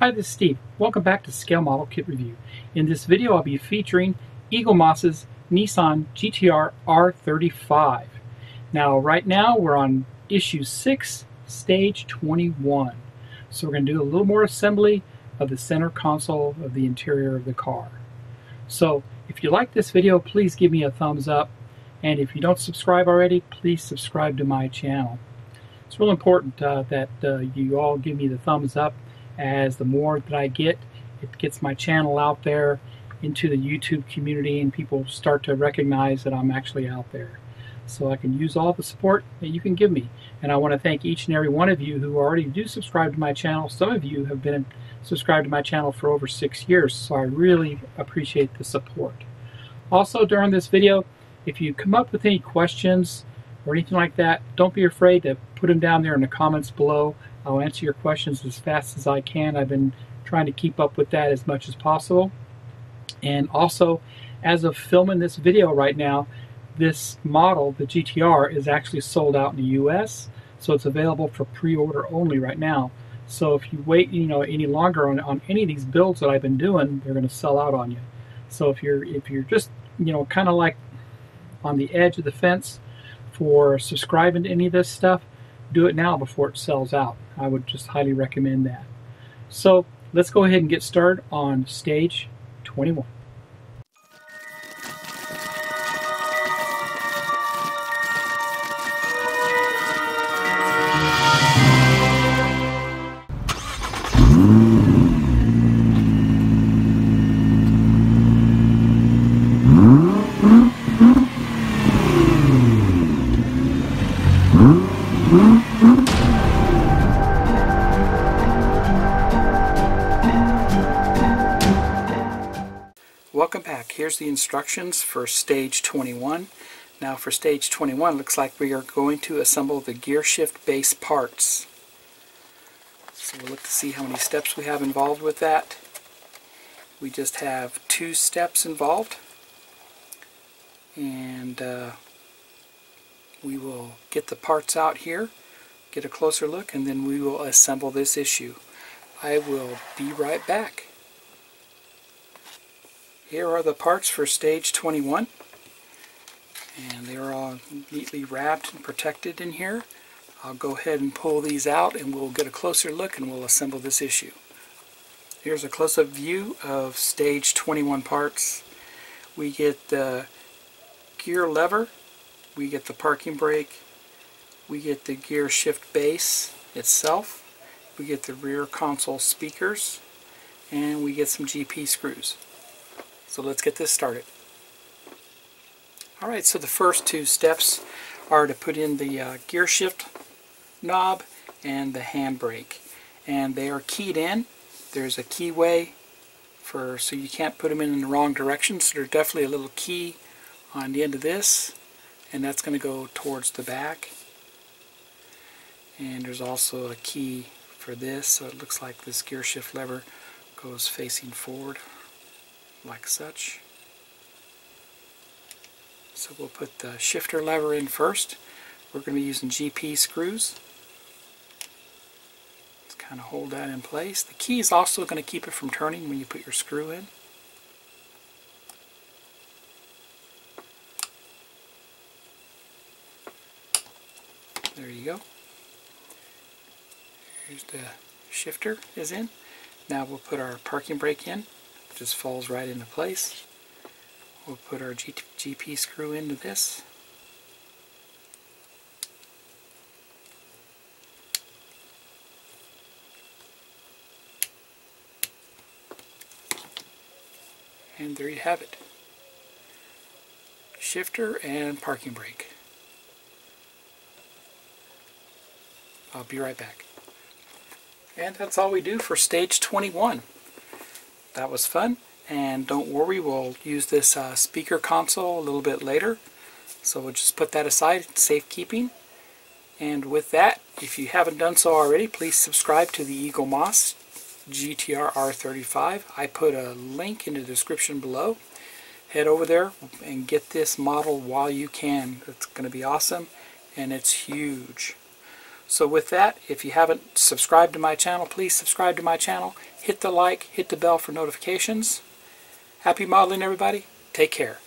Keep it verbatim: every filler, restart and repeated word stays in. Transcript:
Hi, this is Steve. Welcome back to Scale Model Kit Review. In this video I'll be featuring Eaglemoss's Nissan G T R R thirty-five. Now right now we're on issue six, stage twenty-one. So we're going to do a little more assembly of the center console of the interior of the car. So if you like this video, please give me a thumbs up, and if you don't subscribe already, please subscribe to my channel. It's real important uh, that uh, you all give me the thumbs up, as the more that I get, it gets my channel out there into the YouTube community and people start to recognize that I'm actually out there. So I can use all the support that you can give me. And I want to thank each and every one of you who already do subscribe to my channel. Some of you have been subscribed to my channel for over six years, so I really appreciate the support. Also, during this video, if you come up with any questions or anything like that, don't be afraid to put them down there in the comments below. I'll answer your questions as fast as I can. I've been trying to keep up with that as much as possible. And also, as of filming this video right now, this model, the G T R, is actually sold out in the U S, so it's available for pre-order only right now. So if you wait, you know, any longer on, on any of these builds that I've been doing, they're going to sell out on you. So if you're if you're just, you know, kind of like on the edge of the fence for subscribing to any of this stuff, do it now before it sells out. I would just highly recommend that. So let's go ahead and get started on stage twenty-one. Welcome back. Here's the instructions for stage twenty-one. Now for stage twenty-one, looks like we are going to assemble the gear shift base parts. So we'll look to see how many steps we have involved with that. We just have two steps involved, and uh, we will get the parts out here, get a closer look, and then we will assemble this issue. I will be right back. Here are the parts for stage twenty-one, and they are all neatly wrapped and protected in here. I'll go ahead and pull these out and we'll get a closer look and we'll assemble this issue. Here's a close-up view of stage twenty-one parts. We get the gear lever, we get the parking brake, we get the gear shift base itself, we get the rear console speakers, and we get some G P screws. So let's get this started. Alright, so the first two steps are to put in the uh, gear shift knob and the handbrake. And they are keyed in. There's a keyway for, so you can't put them in, in the wrong direction. So there's definitely a little key on the end of this, and that's going to go towards the back. And there's also a key for this, so it looks like this gear shift lever goes facing forward, like such. So we'll put the shifter lever in first. We're going to be using G P screws. Just kind of hold that in place. The key is also going to keep it from turning when you put your screw in. There you go. Here's the shifter is in. Now we'll put our parking brake in. Just falls right into place. We'll put our G P screw into this. And there you have it. Shifter and parking brake. I'll be right back. And that's all we do for stage twenty-one. That was fun, and don't worry, we'll use this uh, speaker console a little bit later, so we'll just put that aside, safekeeping. And with that, if you haven't done so already, please subscribe to the Eaglemoss G T R R thirty-five. I put a link in the description below. Head over there and get this model while you can. It's going to be awesome, and it's huge. So with that, if you haven't subscribed to my channel, please subscribe to my channel. Hit the like, hit the bell for notifications. Happy modeling, everybody. Take care.